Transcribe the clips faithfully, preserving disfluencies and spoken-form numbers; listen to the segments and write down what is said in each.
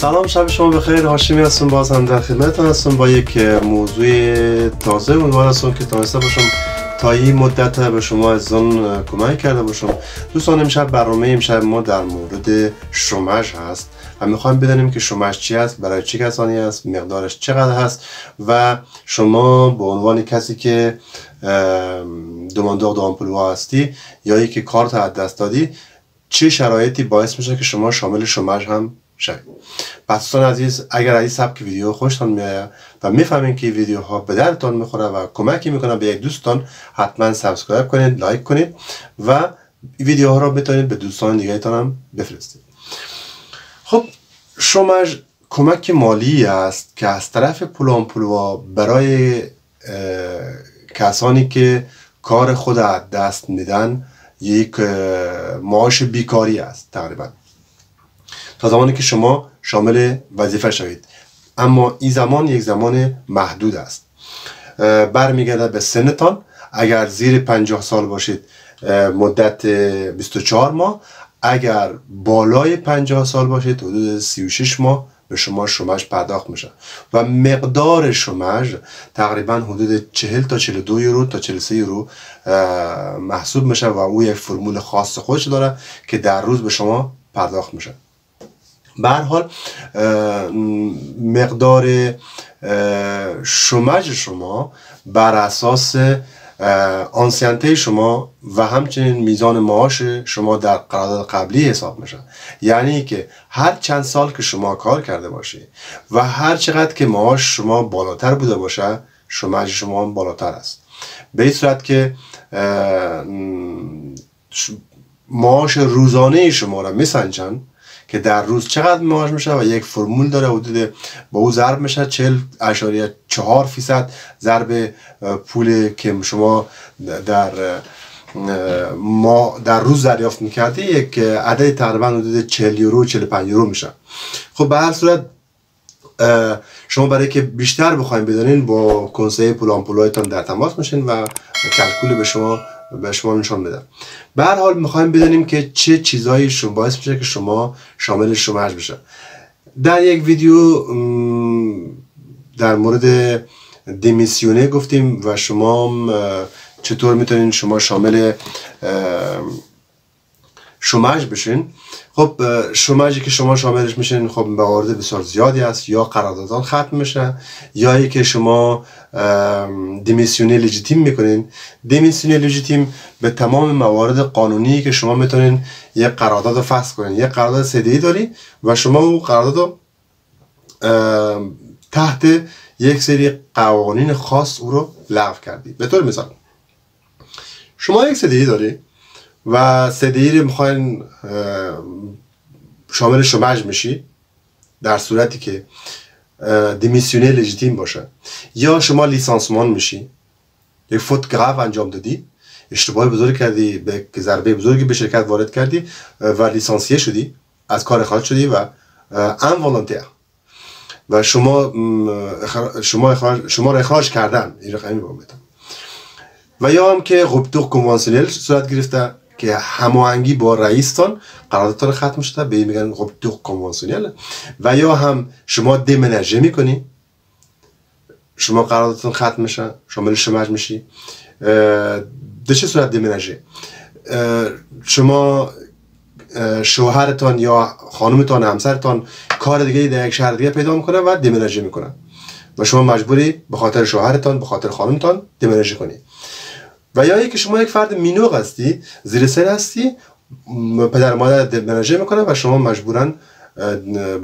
سلام، شب شما بخیر. هاشمی هستم، باز هم در خدمتتون هستم با یک موضوع تازه. امیدوار هستم که تانسته باشم تا این مدت به شما از آن کمک کرده باشم. دوستان، امشب برنامه امشب ما در مورد شوماژ هست و میخوایم بدانیم که شوماژ چی هست، برای چه کسانی هست، مقدارش چقدر هست و شما به عنوان کسی که دماندار دامپلوها هستی یا یکی که کارت از دست دادی چه شرایطی باعث میشه که شما شامل شوماژ هم شاید. دوستان عزیز، اگر از این سبک ویدیو خوشتان میآید و میفهمین که ویدیوها به دردتان میخوره و کمکی میکنه به یک دوستان، حتما سابسکرایب کنید، لایک کنید و ویدیوها را بتونید به دوستان دیگه‌تان هم بفرستید. خب، شوماژ کمک مالی است که از طرف پول امپلوا برای کسانی که کار خود از دست میدن یک معاش بیکاری است تقریبا تا زمانی که شما شامل وظیفه شوید، اما این زمان یک زمان محدود است. برمیگرده به سنتان. اگر زیر پنجاه سال باشید مدت بیست و چهار ماه، اگر بالای پنجاه سال باشید حدود سی و شش ماه به شما شوماژ پرداخت میشه و مقدار شوماژ تقریبا حدود چهل تا چهل و دو یورو تا چهل و سه یورو محسوب میشه و او یک فرمول خاص خودش داره که در روز به شما پرداخت میشه. به هر حال مقدار شوماژ شما بر اساس آنسینته شما و همچنین میزان معاش شما در قرارداد قبلی حساب میشه. یعنی که هر چند سال که شما کار کرده باشی و هر چقدر که معاش شما بالاتر بوده باشه شوماژ شما هم بالاتر است. به این صورت که معاش روزانه شما را میسنجن که در روز چقدر معاش میشه و یک فرمول داره حدود با او ضرب میشه چهل و چهار فیصد ضرب پول که شما در ما در روز دریافت میکردی یک عدد تقریبا حدود چهل یورو چهل و پنج یورو میشه. خب به هر صورت شما برای که بیشتر بخواید بدانین با کنسیه پول امپلوایتان در تماس میشین و کلکول به شما به شما نشان بدم. به هر حال میخوایم بدانیم که چه چیزایی شما باعث میشه که شما شامل شوماژ بشه. در یک ویدیو در مورد دمیسیونه گفتیم و شما چطور میتونین شما شامل شوماژ بشین. خب شوماژی که شما شاملش میشین خب موارد بسیار زیادی است، یا قراردادان ختم میشه یا ای که شما دمیسیونه لجیتیم میکنین. دمیسیونه لجیتیم به تمام موارد قانونی که شما میتونین یک قرارداد رو فسخ کنین. یک قرارداد سده‌ای داری و شما اون قرارداد رو تحت یک سری قوانین خاص او رو لغو کردی. به طور مثال شما یک سده‌ای داری و سده‌ای رو میخواین شامل شوماژ میشی در صورتی که دمیسیونه لجیتیم باشه، یا شما لیسانسمان میشی، یک فوت گراو انجام دادی، اشتباه بزرگ کردی، به ضربه بزرگی به شرکت وارد کردی و لیسانسیه شدی، از کار اخراج شدی و ان والانتیر و شما شما اخراج شما را اخراج کردن این رقمی بوده، و یا هم که غبطوغ کنوانسیونل صورت گرفته که هماهنگی با رئیستان قراردادتان ختم شده، به این میگن غبطوغ کنوانسیونل، و یا هم شما دمنجه میکنی، شما قراردادتان ختم میشه شامل شوماژ میشی. در چه صورت دمنجه؟ شما شوهرتان یا خانومتان همسرتان کار دیگه در یک شهر دیگه پیدا میکنه و دمنجه میکنه و شما مجبوری به خاطر شوهرتان به خاطر خانومتان دمنجه کنی. و یا اینکه شما یک فرد مینوق هستی، زیر سن هستی، پدر مادر دمنجه میکنه و شما مجبورن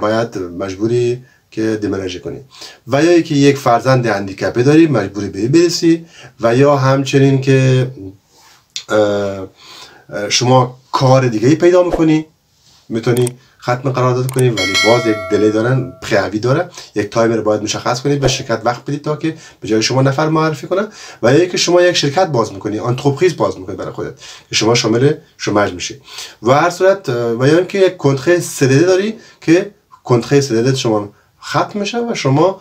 باید مجبوری که دمنجه کنی. و یا اینکه یک فرزند هندیکپی داری مجبوری به برسی، و یا همچنین که شما کار دیگه ای پیدا میکنی میتونی ختم قرارداد کنی ولی باز یک دلی دارن پریاوی داره، یک تایمر باید مشخص کنید به شرکت وقت بدید تا که به جای شما نفر معرفی کنه. و یا اینکه شما یک شرکت باز میکنی، انترپرایز باز میکنی برای خودت که شما شامل شوماژ میشی. و هر صورت و یا اینکه یک کنتره سدده داری که کنتره سدده شما ختم میشه و شما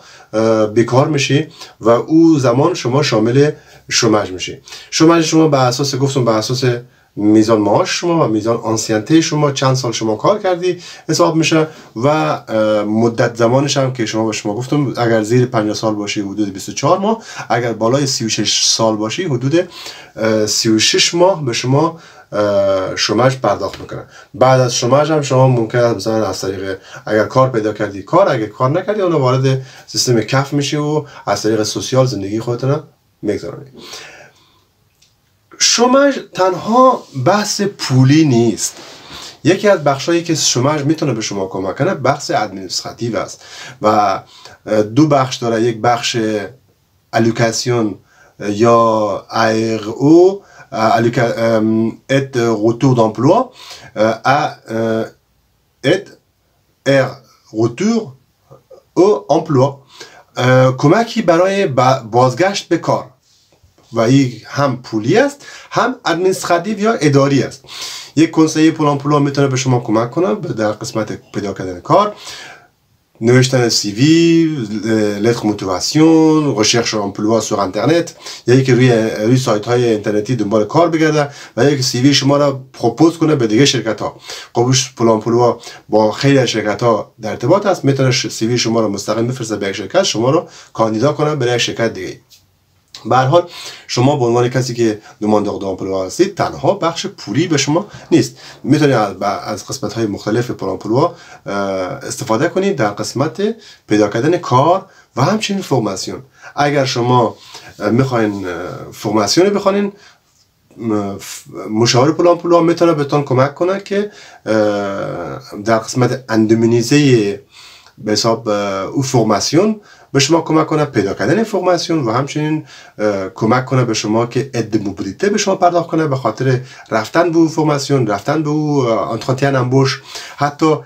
بیکار میشی و او زمان شما شامل شوماژ میشی. شوماژ شما بر اساس گفتم بر اساس میزان معاش شما و میزان آنسینته شما، چند سال شما کار کردی حساب میشه و مدت زمانش هم که شما با شما گفتم اگر زیر پنجاه سال باشی حدود بیست و چهار ماه، اگر بالای سی و شش سال باشی حدود سی و شش ماه به شما شماش پرداخت میکنن. بعد از شماش هم شما ممکن است مثلا از طریق اگر کار پیدا کردی کار، اگر کار نکردی اون وارد سیستم کف میشی و از طریق سوسیال زندگی خودتون میگذرونی. شماش تنها بحث پولی نیست. یکی از بخشایی که شماش میتونه به شما کمک کنه بخش ادمنستراتیو است و دو بخش داره، یک بخش الوکاسیون یا ایر او aide retour d'emploi à aide retour au emploi کمکی برای بازگشت به کار و این هم پولی است هم ادمنستراتیو یا اداری است. یک کنسیل پول امپلوا میتونه به شما کمک کنه در قسمت پیدا کردن کار، نوشتن سی وی، لتر موتیواسیون، رشرش امپلوا سر اینترنت، یا یکی روی روی سایت های اینترنتی دنبال کار بگرده و یک سی وی شما را پروپوز کنه به دیگه شرکت ها. قبوش پول امپلوا با خیلی از شرکت ها در ارتباط است، میتونه سی وی شما را مستقیم بفرسته به یک شرکت، شما را کاندیدا کنه برای یک شرکت دیگه. به هر حال شما به عنوان کسی که دماندور دامپلوا هستید تنها بخش پولی به شما نیست، میتونید از قسمت های مختلف پلامپلوا استفاده کنید در قسمت پیدا کردن کار و همچنین فرماسیون. اگر شما میخواین فرماسیون بخونین مشاور پلامپلوا میتونه بهتون کمک کنه که در قسمت اندومینیزه به حساب او فرماسیون به شما کمک کنه پیدا کردن فرماسیون و همچنین کمک کنه به شما که اید موبیلیته به شما پرداخت کنه به خاطر رفتن به فرماسیون، رفتن به انتراتین انبوش. حتی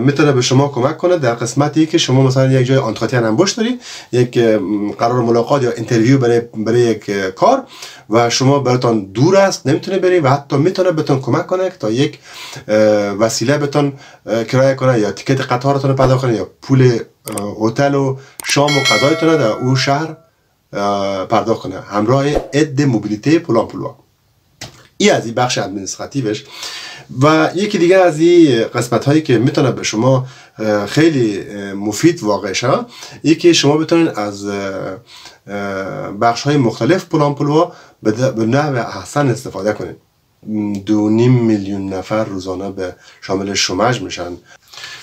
میتونه به شما کمک کنه در قسمتی که شما مثلا یک جای انتراتین انبوش داری، یک قرار ملاقات یا انترویو برای برای یک کار و شما براتون دور است نمیتونه بری و حتی میتونه بهتون کمک کنه تا یک وسیله بهتون کرایه کنه یا تیکت قطارتون پرداخت کنه یا پول هتل و شام و غذایتون را در اون شهر پرداخت کنه همراه اید موبیلیته پول امپلوا. ای از این بخش ادمنستراتیوش و یکی دیگه از این قسمت هایی که میتونه به شما خیلی مفید واقع شه این که شما بتونین از بخش های مختلف پول امپلوا به نحو احسن استفاده کنین. دو نیم میلیون نفر روزانه به شامل شماج میشن.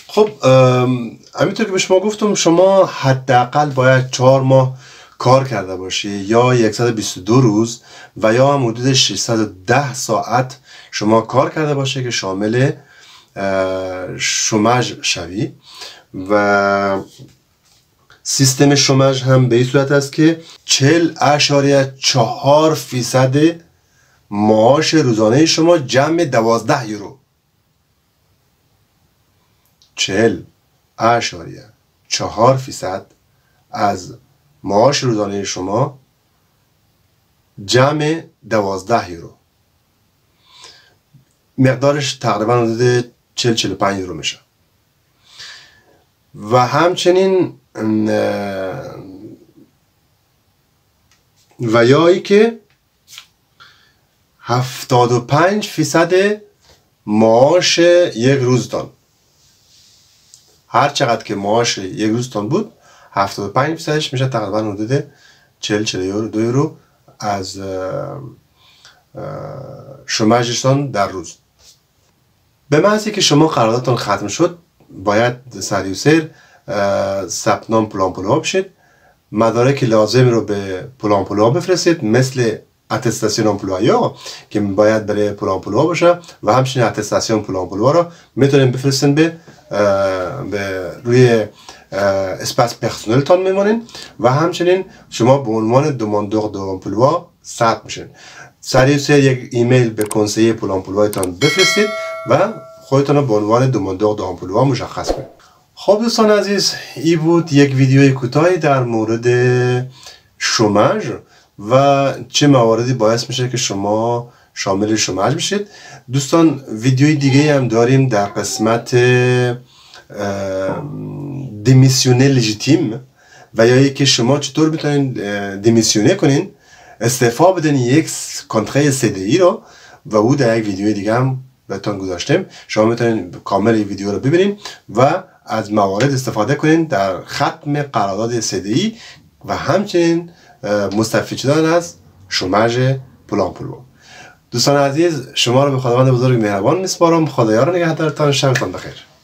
خب همینطور که به شما گفتم شما حداقل باید چهار ماه کار کرده باشی یا صد و بیست و دو روز و یا هم حدود ششصد و ده ساعت شما کار کرده باشه که شامل شماج شوی. و سیستم شماج هم به این صورت است که چهل و چهار فیصد معاش روزانه شما جمع دوازده یورو، چهل و چهار فیصد از معاش روزانه شما جمع دوازده یورو، مقدارش تقریبا حدود چهل چهل و پنج یورو میشه. و همچنین و یا ای که هفتاد و پنج فیصد معاش یک روزتان، هر چقدر که معاش یک روزتان بود هفتاد و پنج فیصدش میشه تقریبا حدود چهل چهل و دو یورو از شماجشتان در روز. به محض که شما قراردادتون ختم شد باید سریع سر ثبت نام پول امپلوا بشید، مدارک لازم رو به پول امپلوا بفرستید مثل اتستاسیون امپلویا که باید برای پول امپلوا باشه و همچنین اتستاسیون پول امپلوا رو میتونید بفرستین به به روی اسپاس پرسنل تان میمونین و همچنین شما به عنوان دماندور دو امپلوا ثبت میشین. سریع سریع یک ایمیل به کنسیل پول امپلوایتان بفرستید و خودتان رو به عنوان دماندور دو امپلوا مشخص کنید. خب دوستان عزیز، این بود یک ویدیوی کوتاهی در مورد شماج و چه مواردی باعث میشه که شما شامل شماج میشید. دوستان ویدیوی دیگه هم داریم در قسمت دمیسیونه لژیتیم و یا اینکه شما چطور میتونین دمیسیونه کنین، استعفا بدین یک کنتره سی دی ای رو و او در یک ویدیو دیگه هم بهتون گذاشتیم، شما میتونید کامل این ویدیو رو ببینید و از موارد استفاده کنید در ختم قرارداد سدی و همچنین مستفید شدن از شومژ پول آمپلو. دوستان عزیز، شما رو به خداوند بزرگ مهربان میسپارم. خدایا رو نگهدارتان. شبتان بخیر.